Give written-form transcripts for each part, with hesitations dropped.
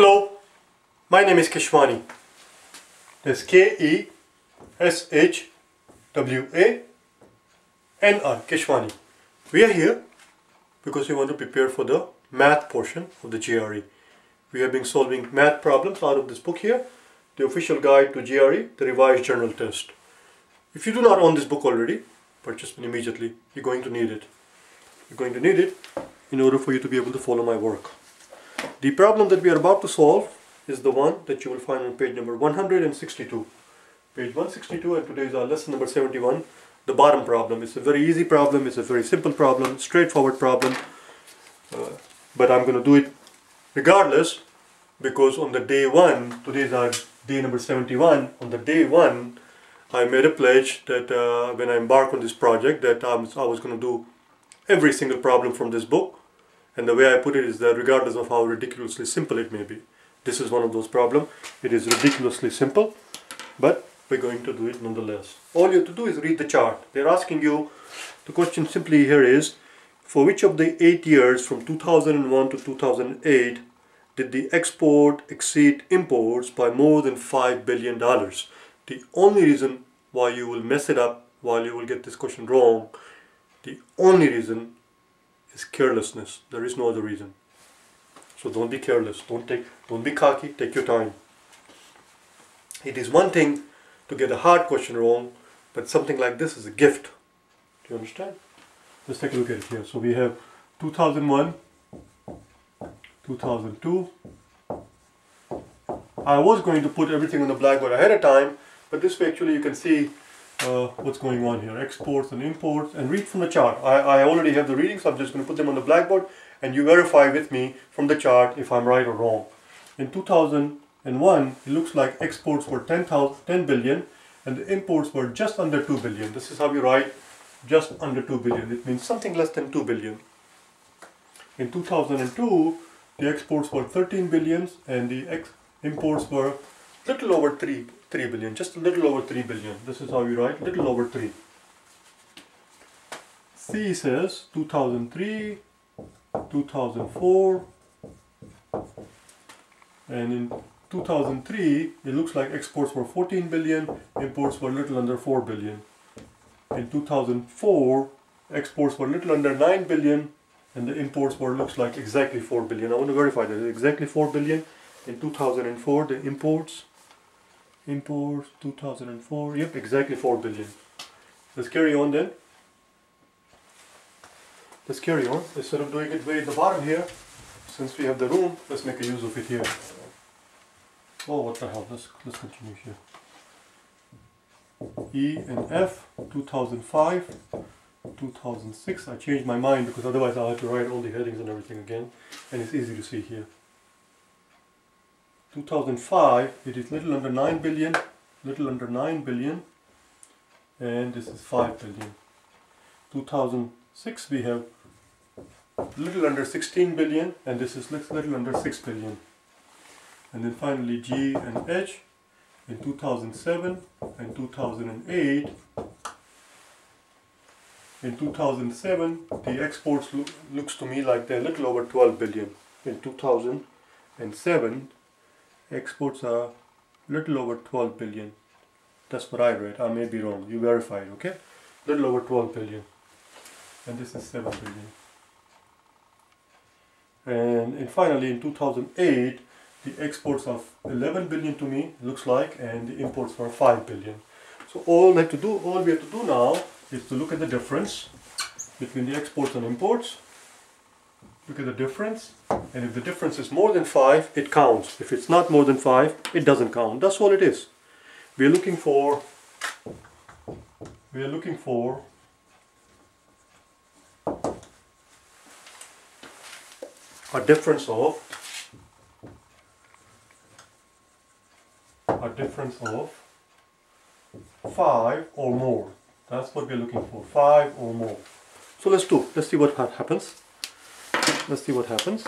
Hello, my name is Keshwani. That's K-E-S-H-W-A-N-I, Keshwani. We are here because we want to prepare for the math portion of the GRE. We have been solving math problems out of this book here, The Official Guide to GRE, the Revised General Test. If you do not own this book already, purchase it immediately. You're going to need it. You're going to need it in order for you to be able to follow my work. The problem that we are about to solve is the one that you will find on page number 162. Page 162, and today is our lesson number 71, the bottom problem. It's a very easy problem, it's a very simple problem, straightforward problem. But I'm going to do it regardless, because on the day one, today is our day number 71, on the day one, I made a pledge that when I embark on this project, that I was going to do every single problem from this book. And the way I put it is that regardless of how ridiculously simple it may be, this is one of those problems. It is ridiculously simple, but we're going to do it nonetheless. All you have to do is read the chart. They're asking you, the question simply here is, for which of the 8 years from 2001 to 2008 did the export exceed imports by more than $5 billion? The only reason why you will mess it up, why you will get this question wrong, the only reason is carelessness. There is no other reason. So don't be careless. Don't be cocky. Take your time. It is one thing to get a hard question wrong, but something like this is a gift. Do you understand? Let's take a look at it here. So we have 2001, 2002. I was going to put everything on the blackboard ahead of time, but this way actually you can see what's going on here, exports and imports, and read from the chart. I already have the readings, so I'm just going to put them on the blackboard and you verify with me from the chart if I'm right or wrong. In 2001, it looks like exports were 10 billion and the imports were just under 2 billion. This is how you write just under 2 billion. It means something less than 2 billion. In 2002, the exports were 13 billion and the imports were little over 3 billion, just a little over 3 billion. This is how you write, little over 3. C says 2003, 2004, and in 2003, it looks like exports were 14 billion, imports were little under 4 billion. In 2004, exports were little under 9 billion, and the imports were, looks like, exactly 4 billion. I want to verify that, exactly 4 billion. In 2004, the imports 2004, yep, exactly 4 billion. Let's carry on then. Let's carry on. Instead of doing it way at the bottom here, since we have the room, let's make a use of it here. Oh, what the hell, let's continue here. E and F, 2005, 2006. I changed my mind because otherwise I'll have to write all the headings and everything again, and it's easy to see here. 2005, it is little under 9 billion, and this is 5 billion. 2006, we have little under 16 billion, and this is little under 6 billion. And then finally G and H in 2007 and 2008. In 2007, the exports looks to me like they're little over 12 billion. In 2007, exports are little over 12 billion. That's what I read. I may be wrong. You verify it, okay? Little over 12 billion. And this is 7 billion. And finally, in 2008, the exports of 11 billion to me, looks like, and the imports were 5 billion. So all we have to do now is to look at the difference between the exports and imports. Look at the difference, and if the difference is more than 5, it counts. If it's not more than 5, it doesn't count. That's all it is. We are looking for a difference of 5 or more. That's what we're looking for, 5 or more. So let's see what happens. Let's see what happens.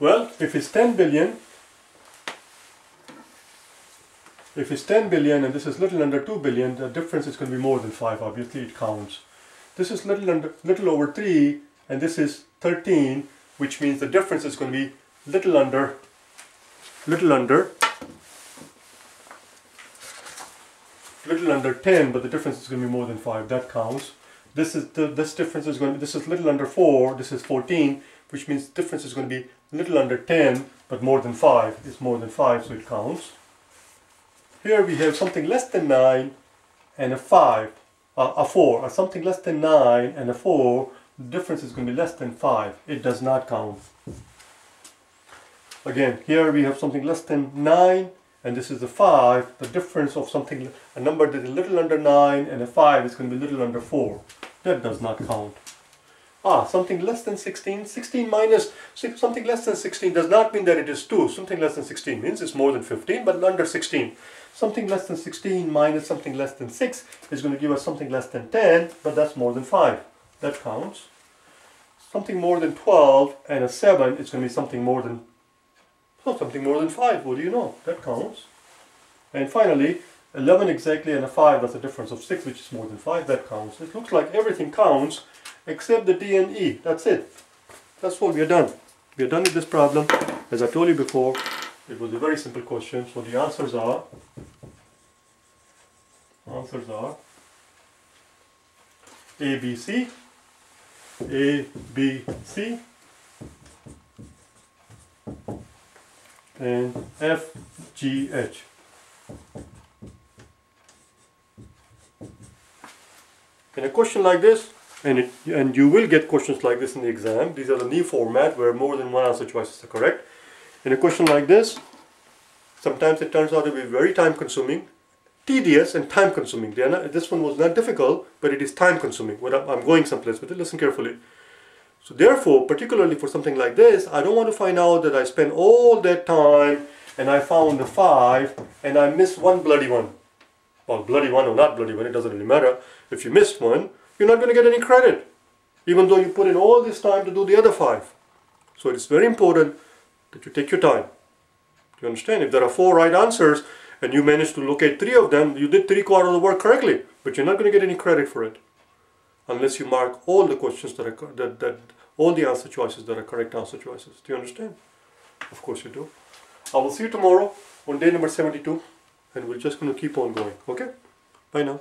Well, if it's 10 billion and this is little under 2 billion, the difference is going to be more than 5, obviously it counts. This is little over 3 and this is 13, which means the difference is going to be little under little under 10, but the difference is going to be more than 5. That counts. This is this difference is going to be, this is little under 4, this is 14, which means the difference is going to be little under 10 but more than 5. It's more than 5, so it counts. Here we have something less than 9 and a 5, a 4, or something less than 9 and a 4, the difference is going to be less than 5. It does not count. Again, here we have something less than 9 and this is a 5. The difference of something, a number that is little under 9 and a 5 is going to be little under 4. That does not count. Something less than 16. 16 minus, something less than 16 does not mean that it is 2. Something less than 16 means it's more than 15, but under 16. Something less than 16 minus something less than 6 is going to give us something less than 10, but that's more than 5. That counts. Something more than 12 and a 7 is going to be something more than, well, something more than 5. What do you know? That counts. And finally, 11 exactly and a 5, that's a difference of 6, which is more than 5. That counts. It looks like everything counts except the D and E. That's it. That's what we are done. We are done with this problem. As I told you before, it was a very simple question. So the answers are A, B, C, A, B, C, and F, G, H. In a question like this, and you will get questions like this in the exam. These are the new format where more than one answer choices are correct. In a question like this, sometimes it turns out to be very time-consuming, tedious and time-consuming. This one was not difficult, but it is time-consuming. I'm going someplace with it. Listen carefully. So therefore, particularly for something like this, I don't want to find out that I spent all that time and I found a 5 and I missed one bloody one. Well, bloody one or not bloody one, it doesn't really matter. If you missed one, you're not going to get any credit, even though you put in all this time to do the other 5. So it's very important that you take your time. Do you understand? If there are 4 right answers and you manage to locate 3 of them, you did 3/4 of the work correctly, but you're not going to get any credit for it. Unless you mark all the questions that are all the answer choices that are correct answer choices. Do you understand? Of course you do. I will see you tomorrow on day number 72, and we're just going to keep on going. Okay? Bye now.